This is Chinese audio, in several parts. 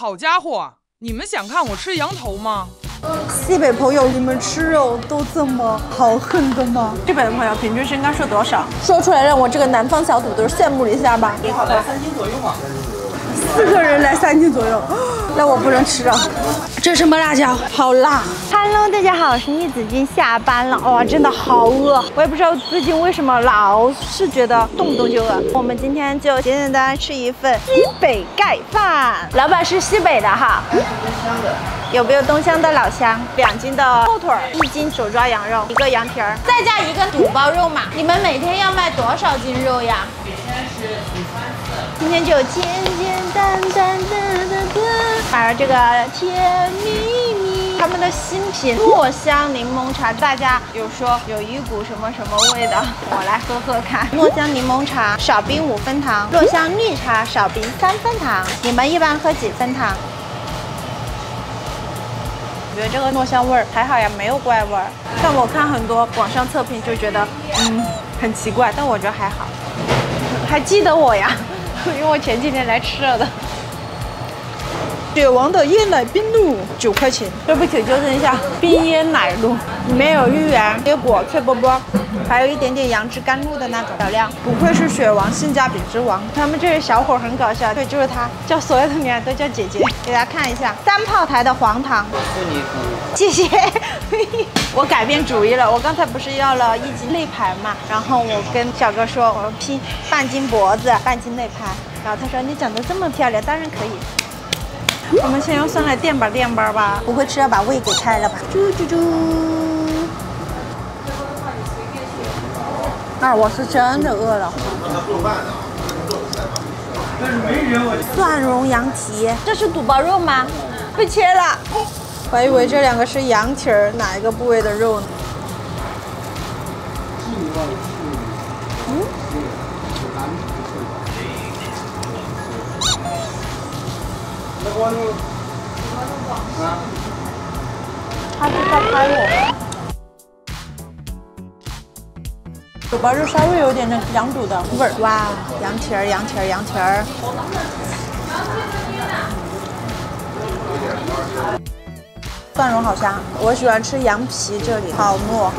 好家伙，你们想看我吃羊头吗？西北朋友，你们吃肉都这么豪横的吗？西北的朋友平均身高是多少？说出来让我这个南方小土豆羡慕一下吧。你好，来3斤左右吧。4个人来3斤左右，那我不能吃啊！这什么辣椒？好辣 ！Hello， 大家好，我是逆子君，下班了，哇，真的好饿！我也不知道最近为什么老是觉得动不动就饿。我们今天就简简单单吃一份西北盖饭，老板是西北的哈。有没有东乡的老乡？2斤的后腿，1斤手抓羊肉，1个羊皮儿，再加1个肚包肉嘛。你们每天要卖多少斤肉呀？每天是53次。今天就简简单单买了这个甜蜜蜜，他们的新品墨香柠檬茶，大家有说有一股什么什么味道，我来喝喝看。墨香柠檬茶少冰5分糖，墨香绿茶少冰3分糖。你们一般喝几分糖？我觉得这个墨香味儿还好呀，没有怪味儿。但我看很多网上测评就觉得，很奇怪，但我觉得还好。还记得我呀，因为我前几天来吃了的。雪王的椰奶冰露9块钱，对不起，纠正一下，冰椰奶露，里面有芋圆、椰果、脆波波，还有一点点杨枝甘露的那种小料。不愧是雪王，性价比之王。他们这个小伙很搞笑，对，就是他叫所有的女孩都叫姐姐。给大家看一下3炮台的黄糖，我送你一壶，谢谢。我改变主意了，我刚才不是要了1斤肋排嘛，然后我跟小哥说，我拼半斤脖子，半斤肋排，然后他说你长得这么漂亮，当然可以。我们先用蒜来垫吧垫吧吧，不会吃要把胃给开了吧？猪猪猪！啊，我是真的饿了。蒜蓉羊蹄，这是肚包肉吗？被切了。我还以为这2个是羊蹄儿，哪一个部位的肉呢？他是在拍我。肚包肉稍微有点那羊肚的味儿。哇，羊蹄儿，羊蹄儿，羊蹄儿。蒜蓉好香，我喜欢吃羊皮，这里好糯。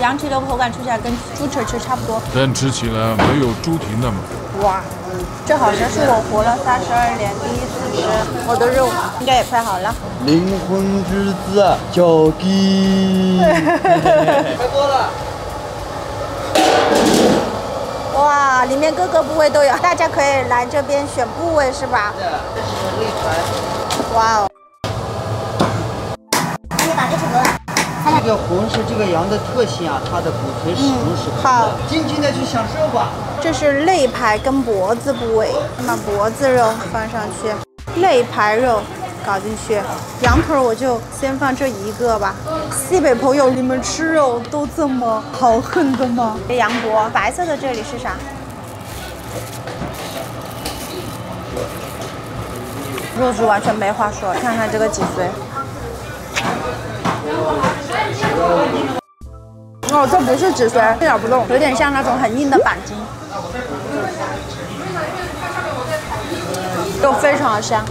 羊蹄的口感吃起来跟猪蹄儿差不多，但吃起来没有猪蹄那么。哇，这好像是我活了32年第一次吃，我的肉应该也快好了。灵魂之子叫鸡，开锅了！哇，里面各个部位都有，大家可以来这边选部位是吧？对，这是肋排。哇哦！可以把这整个。这个红是这个羊的特性啊，它的骨髓始终是空的。好，尽情的去享受吧。这是肋排跟脖子部位，把脖子肉放上去，肋排肉搞进去，羊腿我就先放这1个吧。西北朋友，你们吃肉都这么豪横的吗？这羊脖，白色的这里是啥？肉质完全没话说，看看这个脊髓。哦，这不是脊髓，一点不动，有点像那种很硬的板筋，都非常的香。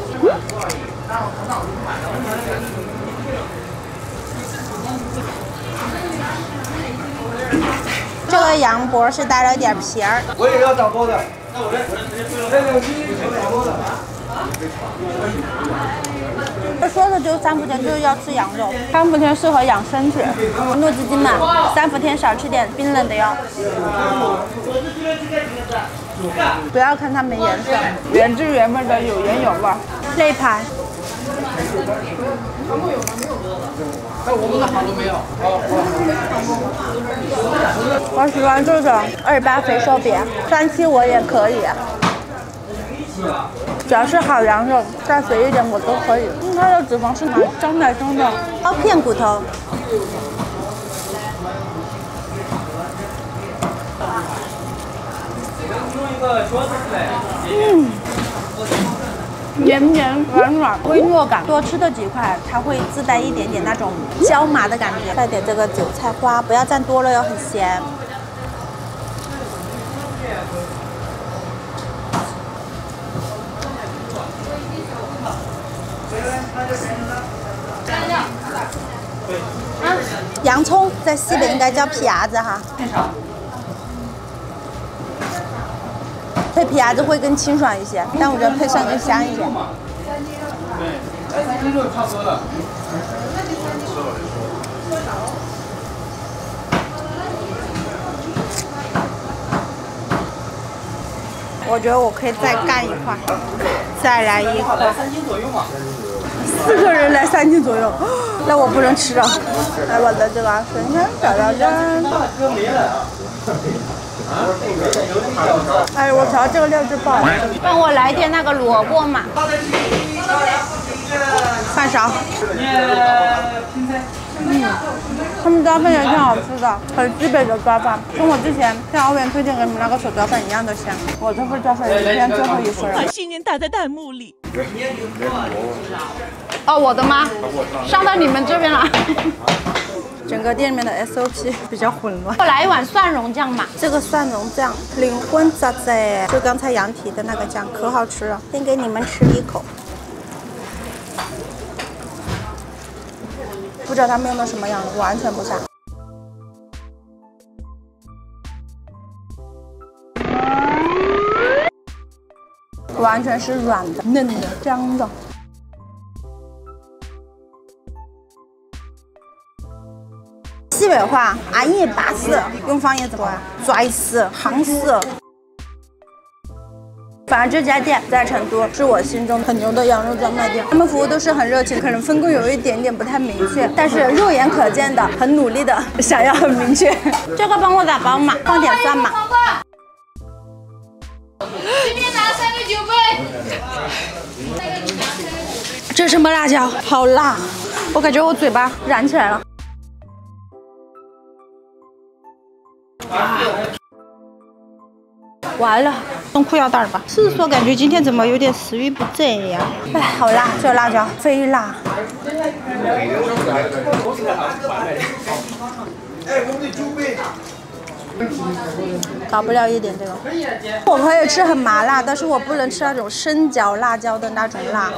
这个羊脖是带了点皮儿。我也要打包的，那我这。他说的就是三伏天就是要吃羊肉，三伏天适合养身体。糯鸡精嘛，三伏天少吃点冰冷的哟。不要看它没颜色，原汁原味的，有盐有味。肋排。那我们的好了没有？我喜欢这种28肥瘦饼，37我也可以。只要是好羊肉，再肥一点我都可以。它的脂肪是拿蒸奶蒸的，包片骨头。绵绵软软，微糯感，多吃的几块，它会自带一点点那种椒麻的感觉。带点这个韭菜花，不要蘸多了哟，很咸。洋葱在西北应该叫皮牙子哈。配皮牙子会更清爽一些，但我觉得配上更香一点。对，三斤肉差不多了。我觉得我可以再干一块，再来一块。来3斤左右嘛。4个人来3斤左右，那我不能吃了。来，我的这个粉肠小料羹。哎，我瞧这个料汁爆了。帮我来点那个萝卜嘛。饭勺。他们抓饭也挺好吃的，很西北的抓饭，跟我之前在奥运推荐给你们那个手抓饭一样的香。我这份抓饭今天最后一份了。把信念打在弹幕里。哦，我的吗？上到你们这边了。整个店里面的 SOP 比较混乱。我来一碗蒜蓉酱嘛。这个蒜蓉酱灵魂咋子？就刚才杨提的那个酱，可好吃了。先给你们吃一口。 不知道他们用的什么样子，完全不像。完全是软的、嫩的、香的。西北话，俺也巴适，用方言怎么啊？拽死，夯死。反正这家店在成都是我心中很牛的羊肉专卖店，他们服务都是很热情，可能分工有一点点不太明确，但是肉眼可见的很努力的想要很明确。这个帮我打包嘛，放点蒜嘛。这边拿39杯。这什么辣椒？好辣！我感觉我嘴巴燃起来了。完了，冻裤腰带吧。是说感觉今天怎么有点食欲不振呀？哎，好辣，这辣椒非辣。少不了一点这个。我可以吃很麻辣，但是我不能吃那种生嚼辣椒的那种辣。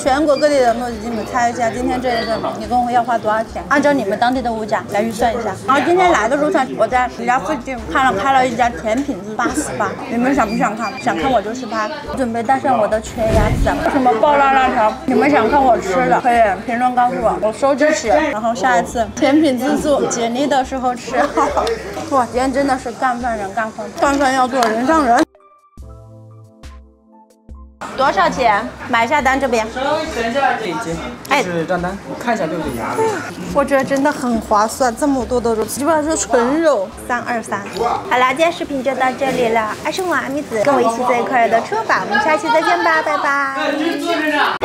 全国各地的都已经，你猜一下，今天这一顿一共要花多少钱？按照你们当地的物价来预算一下。然后今天来的路上，我在你家附近开了一家甜品是88，你们想不想看？想看我就去拍。我准备带上我的全鸭子，什么爆辣辣条，你们想看我吃的，可以评论告诉我，我收集起。然后下一次甜品自助解腻的时候吃。哇，今天真的是干饭人干饭，干饭要做人上人。 多少钱？买下单这边。等一下，这一斤。哎，是账单，我看一下六斤鸭。我觉得真的很划算，这么多的肉，基本上是纯肉。323。好啦，今天视频就到这里了。爱生活阿米子，跟我一起做一块的吃法，我们下期再见吧，拜拜。